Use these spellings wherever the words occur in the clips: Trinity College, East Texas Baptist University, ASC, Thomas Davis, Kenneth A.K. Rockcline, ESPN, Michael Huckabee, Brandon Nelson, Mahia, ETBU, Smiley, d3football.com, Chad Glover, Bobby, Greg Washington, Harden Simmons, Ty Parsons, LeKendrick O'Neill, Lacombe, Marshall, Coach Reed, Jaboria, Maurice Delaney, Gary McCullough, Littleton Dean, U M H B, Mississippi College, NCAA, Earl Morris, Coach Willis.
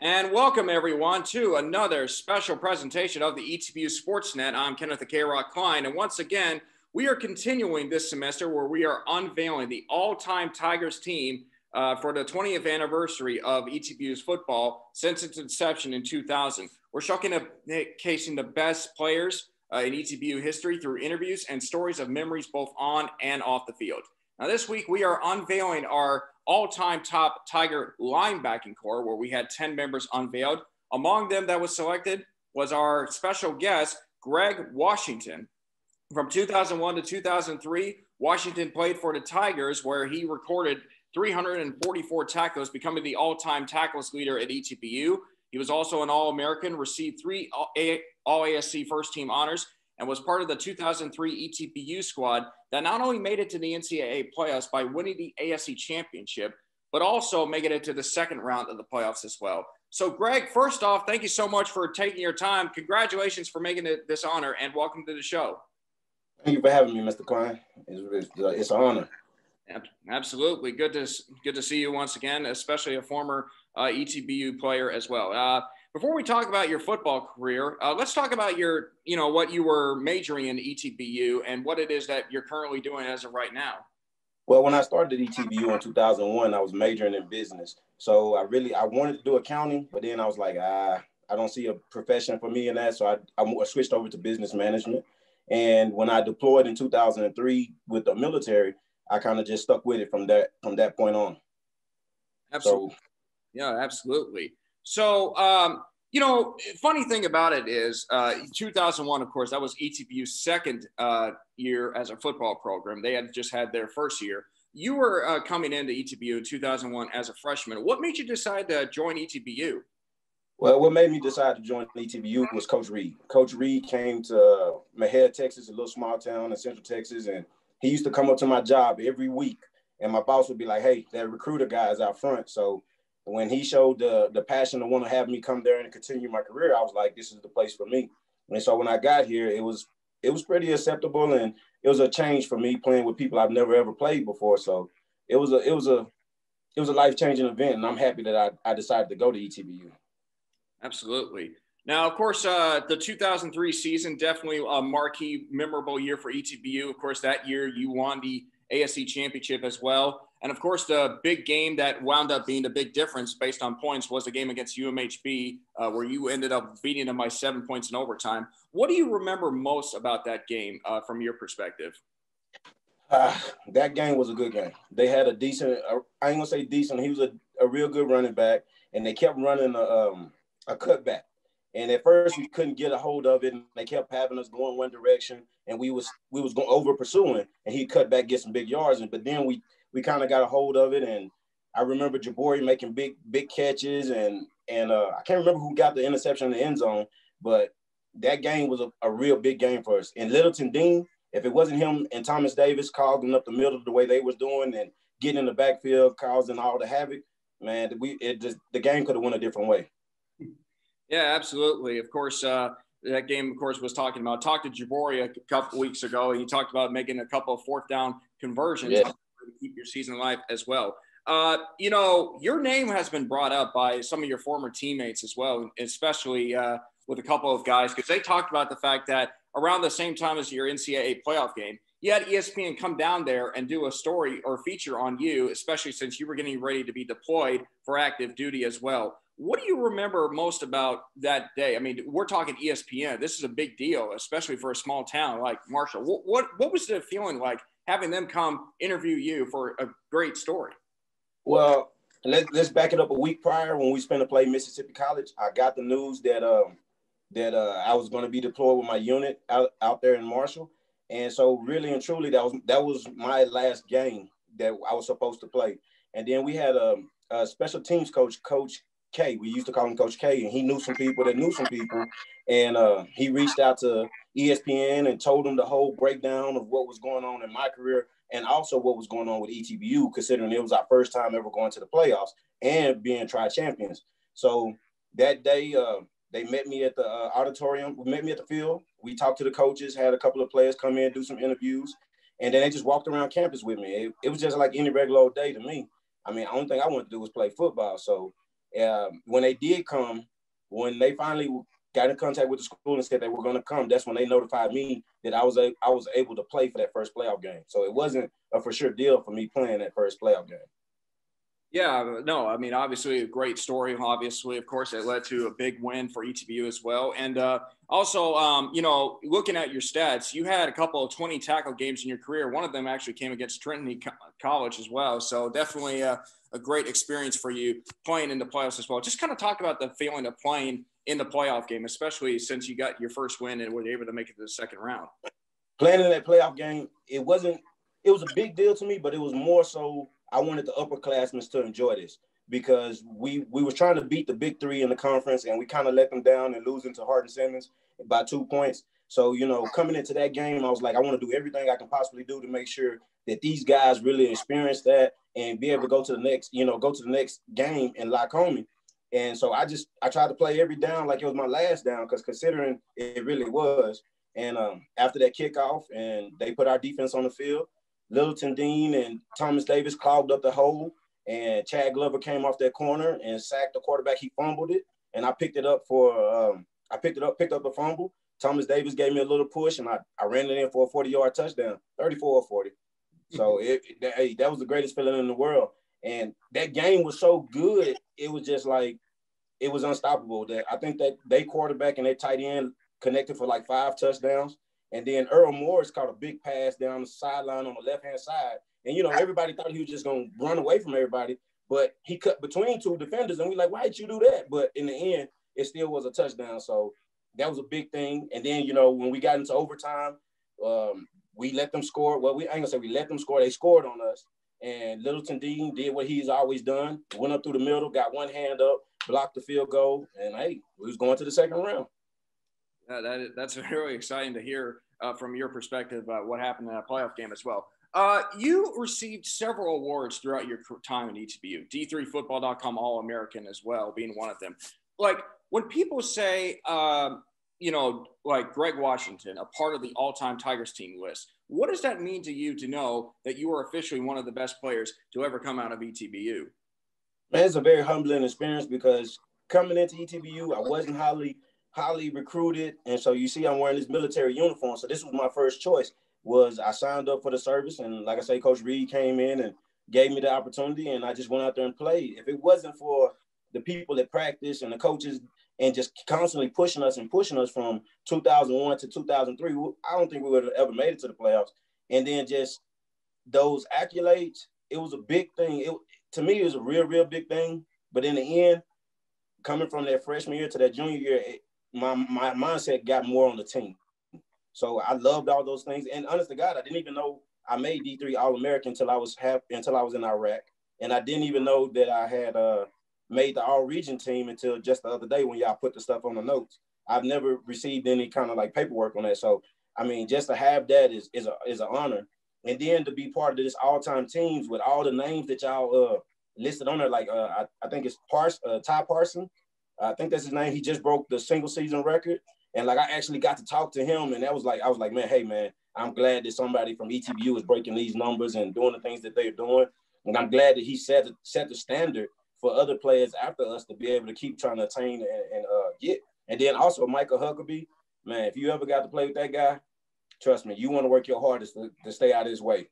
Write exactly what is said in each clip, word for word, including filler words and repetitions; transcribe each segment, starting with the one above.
And welcome, everyone, to another special presentation of the E T B U Sportsnet. I'm Kenneth A K Rockcline, and once again, we are continuing this semester where we are unveiling the all-time Tigers team uh, for the twentieth anniversary of E T B U's football since its inception in two thousand. We're showcasing the best players uh, in E T B U history through interviews and stories of memories both on and off the field. Now, this week, we are unveiling our all-time top Tiger linebacking core, where we had ten members unveiled. Among them that was selected was our special guest, Greg Washington. From two thousand one to two thousand three, Washington played for the Tigers, where he recorded three hundred forty-four tackles, becoming the all-time tackles leader at E T B U. He was also an All-American, received three All-A S C first-team honors, and was part of the two thousand three E T B U squad that not only made it to the N C double A playoffs by winning the A S C championship, but also making it to the second round of the playoffs as well. So Greg, first off, thank you so much for taking your time. Congratulations for making it this honor and welcome to the show. Thank you for having me, Mister Klein. It's, it's, uh, it's an honor. Absolutely. Good to, good to see you once again, especially a former uh, E T B U player as well. Uh, Before we talk about your football career, uh, let's talk about your, you know, what you were majoring in E T B U and what it is that you're currently doing as of right now. Well, when I started at E T B U in two thousand one, I was majoring in business. So I really, I wanted to do accounting, but then I was like, ah, I don't see a profession for me in that. So I, I switched over to business management. And when I deployed in two thousand three with the military, I kind of just stuck with it from that, from that point on. Absolutely. So, yeah, absolutely. So, um, you know, funny thing about it is uh, two thousand one, of course, that was E T B U's second uh, year as a football program. They had just had their first year. You were uh, coming into E T B U in two thousand one as a freshman. What made you decide to join E T B U? Well, what made me decide to join E T B U was Coach Reed. Coach Reed came to Mahia, Texas, a little small town in Central Texas, and he used to come up to my job every week. And my boss would be like, hey, that recruiter guy is out front. So when he showed the, the passion to want to have me come there and continue my career, I was like, this is the place for me. And so when I got here, it was it was pretty acceptable, and it was a change for me playing with people I've never ever played before. So it was a it was a it was a life-changing event, and I'm happy that I, I decided to go to E T B U. Absolutely. Now, of course, uh, the two thousand three season, definitely a marquee, memorable year for E T B U. Of course, that year you won the A S C championship as well. And, of course, the big game that wound up being the big difference based on points was the game against U M H B, uh, where you ended up beating them by seven points in overtime. What do you remember most about that game uh, from your perspective? Uh, that game was a good game. They had a decent uh, – I ain't going to say decent. He was a, a real good running back, and they kept running a, um, a cutback. And at first we couldn't get a hold of it, and they kept having us going one direction, and we was we was going over pursuing, and he cut back, get some big yards. And but then we – We kind of got a hold of it, and I remember Jaboria making big, big catches, and and uh, I can't remember who got the interception in the end zone, but that game was a, a real big game for us. And Littleton Dean, if it wasn't him and Thomas Davis clogging up the middle the way they was doing and getting in the backfield, causing all the havoc, man, we it just the game could have went a different way. Yeah, absolutely. Of course, uh, that game, of course, was talking about. Talked to Jaboria a couple weeks ago, and he talked about making a couple of fourth down conversions. Yeah. To keep your season alive as well. Uh, you know, your name has been brought up by some of your former teammates as well, especially uh, with a couple of guys, because they talked about the fact that around the same time as your N C double A playoff game, you had E S P N come down there and do a story or feature on you, especially since you were getting ready to be deployed for active duty as well. What do you remember most about that day? I mean, we're talking E S P N. This is a big deal, especially for a small town like Marshall. What, what, what was the feeling like having them come interview you for a great story? Well, let, let's back it up a week prior when we spent to play Mississippi College. I got the news that um, that uh, I was going to be deployed with my unit out, out there in Marshall. And so really and truly, that was that was my last game that I was supposed to play. And then we had a, a special teams coach, Coach K. We used to call him Coach K, and he knew some people that knew some people. And uh, he reached out to E S P N and told them the whole breakdown of what was going on in my career and also what was going on with E T B U, considering it was our first time ever going to the playoffs and being tri-champions. So that day, uh, they met me at the uh, auditorium. We met me at the field. We talked to the coaches, had a couple of players come in, do some interviews, and then they just walked around campus with me. It, it was just like any regular old day to me. I mean, the only thing I wanted to do was play football. So Um, when they did come, when they finally got in contact with the school and said they were going to come, that's when they notified me that I was a, I was able to play for that first playoff game. So it wasn't a for sure deal for me playing that first playoff game. Yeah, no, I mean, obviously a great story. Obviously, of course, that led to a big win for each of you as well. And uh, also, um, you know, looking at your stats, you had a couple of twenty tackle games in your career. One of them actually came against Trinity College as well. So definitely a, a great experience for you playing in the playoffs as well. Just kind of talk about the feeling of playing in the playoff game, especially since you got your first win and were able to make it to the second round. Playing in that playoff game, it wasn't – it was a big deal to me, but it was more so – I wanted the upperclassmen to enjoy this because we we were trying to beat the big three in the conference, and we kind of let them down and losing to Harden Simmons by two points. So, you know, coming into that game, I was like, I want to do everything I can possibly do to make sure that these guys really experience that and be able to go to the next, you know, go to the next game in Lacombe. And so I just I tried to play every down like it was my last down because considering it really was. And um, after that kickoff, and they put our defense on the field, Littleton Dean and Thomas Davis clogged up the hole, and Chad Glover came off that corner and sacked the quarterback. He fumbled it, and I picked it up for um, I picked it up, picked up the fumble. Thomas Davis gave me a little push, and I, I ran it in for a forty-yard touchdown, thirty-four or forty. So it, that, hey, that was the greatest feeling in the world. And that game was so good, it was just like it was unstoppable. That I think that they quarterback and they tight end connected for like five touchdowns. And then Earl Morris caught a big pass down the sideline on the left-hand side. And, you know, everybody thought he was just going to run away from everybody, but he cut between two defenders. And we like, why did you do that? But in the end, it still was a touchdown. So that was a big thing. And then, you know, when we got into overtime, um, we let them score. Well, we ain't going to say we let them score. They scored on us. And Littleton Dean did what he's always done, went up through the middle, got one hand up, blocked the field goal. And, hey, we was going to the second round. Uh, that, that's really exciting to hear uh, from your perspective uh, what happened in that playoff game as well. Uh, you received several awards throughout your time in E T B U, d three football dot com All-American as well being one of them. Like when people say, um, you know, like Greg Washington, a part of the all-time Tigers team list, what does that mean to you to know that you are officially one of the best players to ever come out of E T B U? Man, it's a very humbling experience because coming into E T B U, I wasn't highly – highly recruited, and so you see I'm wearing this military uniform, so this was my first choice. Was I signed up for the service, and like I say, Coach Reed came in and gave me the opportunity, and I just went out there and played. If it wasn't for the people that practice and the coaches and just constantly pushing us and pushing us from two thousand one to two thousand three, I don't think we would have ever made it to the playoffs. And then just those accolades, it was a big thing. It, to me, it was a real, real big thing, but in the end, coming from that freshman year to that junior year, it, My, my mindset got more on the team. So I loved all those things. And honest to God, I didn't even know I made D three All-American until I was half, until I was in Iraq. And I didn't even know that I had uh, made the All-Region team until just the other day when y'all put the stuff on the notes. I've never received any kind of like paperwork on that. So, I mean, just to have that is is, a, is an honor. And then to be part of this all-time teams with all the names that y'all uh, listed on there, like uh, I, I think it's Pars, uh, Ty Parsons. I think that's his name. He just broke the single season record. And like, I actually got to talk to him. And that was like, I was like, man, hey man, I'm glad that somebody from E T B U is breaking these numbers and doing the things that they're doing. And I'm glad that he set, set the standard for other players after us to be able to keep trying to attain and, and uh, get. And then also Michael Huckabee, man, if you ever got to play with that guy, trust me, you want to work your hardest to, to stay out of his way.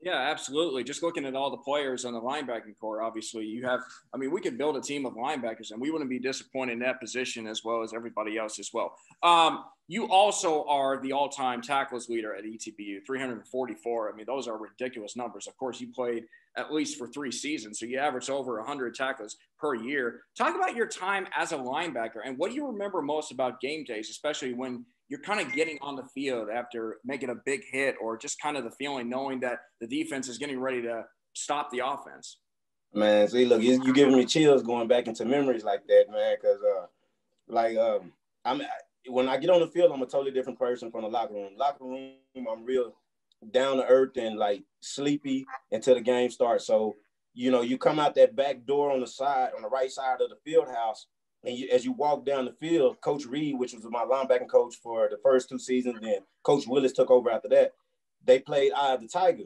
Yeah, absolutely. Just looking at all the players on the linebacking corps, obviously you have, I mean, we could build a team of linebackers and we wouldn't be disappointed in that position as well as everybody else as well. Um, you also are the all-time tackles leader at E T B U, three hundred forty-four. I mean, those are ridiculous numbers. Of course, you played at least for three seasons, so you averaged over one hundred tackles per year. Talk about your time as a linebacker and what do you remember most about game days, especially when you're kind of getting on the field after making a big hit or just kind of the feeling knowing that the defense is getting ready to stop the offense. Man, see, look, you're giving me chills going back into memories like that, man, because, uh, like, um, I'm, when I get on the field, I'm a totally different person from the locker room. Locker room, I'm real down to earth and, like, sleepy until the game starts. So, you know, you come out that back door on the side, on the right side of the field house, and you, as you walk down the field, Coach Reed, which was my linebacking coach for the first two seasons, then Coach Willis took over after that, they played Eye of the Tiger.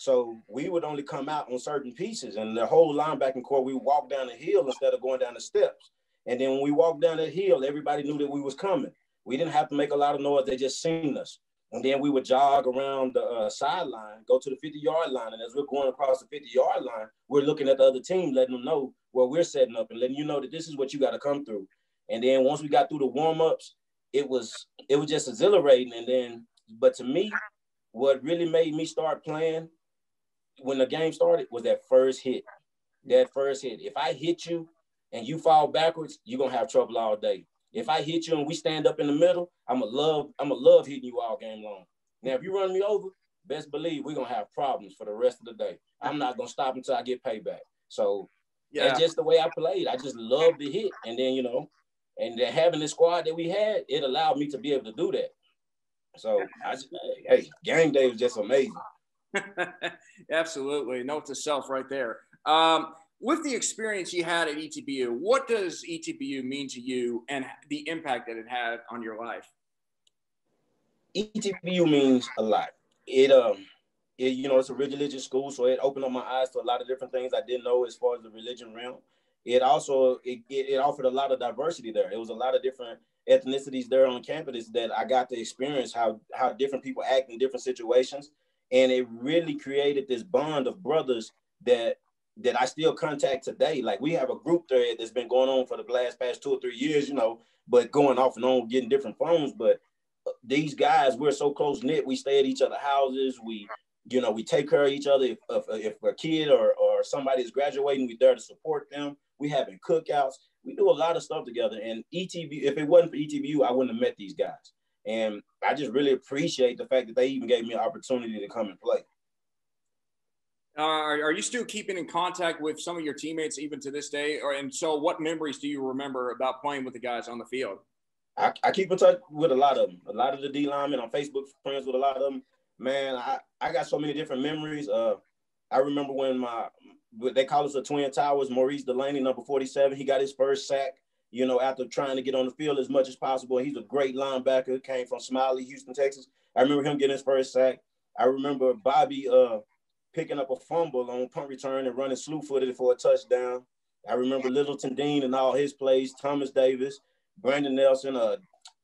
So we would only come out on certain pieces, and the whole linebacking corps, we walked down the hill instead of going down the steps. And then when we walked down the hill, everybody knew that we was coming. We didn't have to make a lot of noise. They just seen us. And then we would jog around the uh, sideline, go to the fifty-yard line. And as we're going across the fifty-yard line, we're looking at the other team, letting them know where we're setting up and letting you know that this is what you got to come through. And then once we got through the warm-ups, it was it was just exhilarating. And then, but to me, what really made me start playing when the game started was that first hit, that first hit. If I hit you and you fall backwards, you're going to have trouble all day. If I hit you and we stand up in the middle, I'm going to love, I'm going to love hitting you all game long. Now, if you run me over, best believe we're going to have problems for the rest of the day. I'm not going to stop until I get payback. So yeah, that's just the way I played. I just loved the hit. And then, you know, and then having the squad that we had, it allowed me to be able to do that. So, I just, hey, game day was just amazing. Absolutely. Note to self right there. Um, With the experience you had at E T B U, what does E T B U mean to you and the impact that it had on your life? E T B U means a lot. It, um, it, you know, it's a religious school, so it opened up my eyes to a lot of different things I didn't know as far as the religion realm. It also, it, it offered a lot of diversity there. It was a lot of different ethnicities there on campus that I got to experience how, how different people act in different situations. And it really created this bond of brothers that that I still contact today. Like, we have a group thread that's been going on for the last past two or three years, you know, but going off and on, getting different phones. But these guys, we're so close knit. We stay at each other's houses. We, you know, we take care of each other. If, if, if a kid or, or somebody is graduating, we're there to support them. We having cookouts. We do a lot of stuff together. And E T B, if it wasn't for E T B U, I wouldn't have met these guys. And I just really appreciate the fact that they even gave me an opportunity to come and play. Uh, are, are you still keeping in contact with some of your teammates even to this day? Or, and so what memories do you remember about playing with the guys on the field? I, I keep in touch with a lot of them. A lot of the D linemen on Facebook, friends with a lot of them. Man, I, I got so many different memories. Uh, I remember when my they call us the Twin Towers, Maurice Delaney, number forty-seven. He got his first sack, you know, after trying to get on the field as much as possible. He's a great linebacker, came from Smiley, Houston, Texas. I remember him getting his first sack. I remember Bobby uh, – picking up a fumble on punt return and running slew-footed for a touchdown. I remember Littleton Dean and all his plays, Thomas Davis, Brandon Nelson, uh,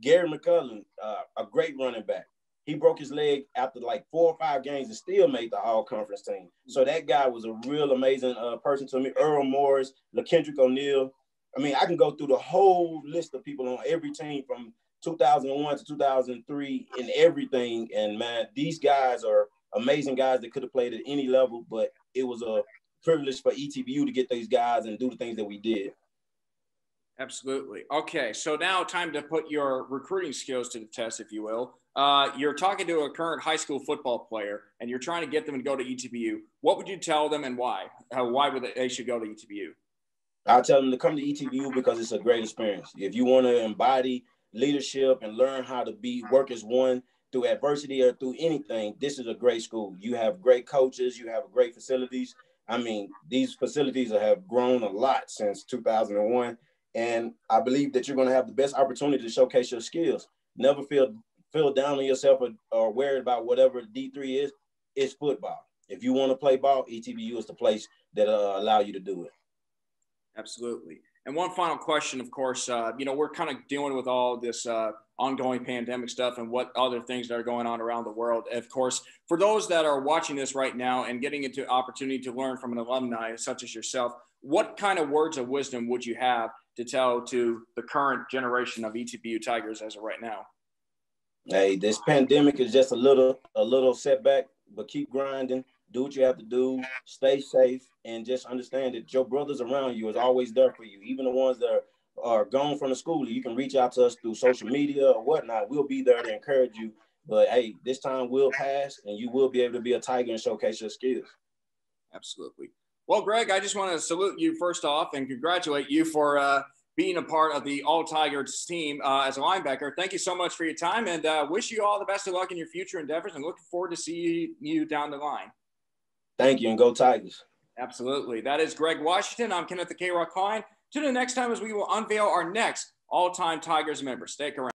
Gary McCullough, uh, a great running back. He broke his leg after like four or five games and still made the all-conference team. So that guy was a real amazing uh, person to me. Earl Morris, LeKendrick O'Neill. I mean, I can go through the whole list of people on every team from two thousand one to two thousand three and everything. And, man, these guys are – amazing guys that could have played at any level, but it was a privilege for E T B U to get these guys and do the things that we did. Absolutely. Okay, so now time to put your recruiting skills to the test, if you will. Uh, you're talking to a current high school football player, and you're trying to get them to go to E T B U. What would you tell them and why? Uh, why would they, they should go to E T B U? I'll tell them to come to E T B U because it's a great experience. If you want to embody leadership and learn how to be work as one, through adversity or through anything, this is a great school. You have great coaches. You have great facilities. I mean, these facilities have grown a lot since two thousand one. And I believe that you're going to have the best opportunity to showcase your skills. Never feel feel down on yourself or, or worried about whatever D three is. It's football. If you want to play ball, E T B U is the place that uh, allow you to do it. Absolutely. And one final question, of course, uh, you know, we're kind of dealing with all this uh, ongoing pandemic stuff and what other things that are going on around the world. Of course, for those that are watching this right now and getting into an opportunity to learn from an alumni such as yourself, what kind of words of wisdom would you have to tell to the current generation of E T B U Tigers as of right now? Hey, this pandemic is just a little, a little setback, but keep grinding. Do what you have to do, stay safe, and just understand that your brothers around you is always there for you. Even the ones that are, are gone from the school, you can reach out to us through social media or whatnot. We'll be there to encourage you. But, hey, this time will pass, and you will be able to be a Tiger and showcase your skills. Absolutely. Well, Greg, I just want to salute you first off and congratulate you for uh, being a part of the All-Tigers team uh, as a linebacker. Thank you so much for your time, and uh, wish you all the best of luck in your future endeavors, and looking forward to seeing you down the line. Thank you, and go Tigers. Absolutely. That is Greg Washington. I'm Kenneth A K Rockcline. Tune in next time as we will unveil our next all-time Tigers member. Stay around.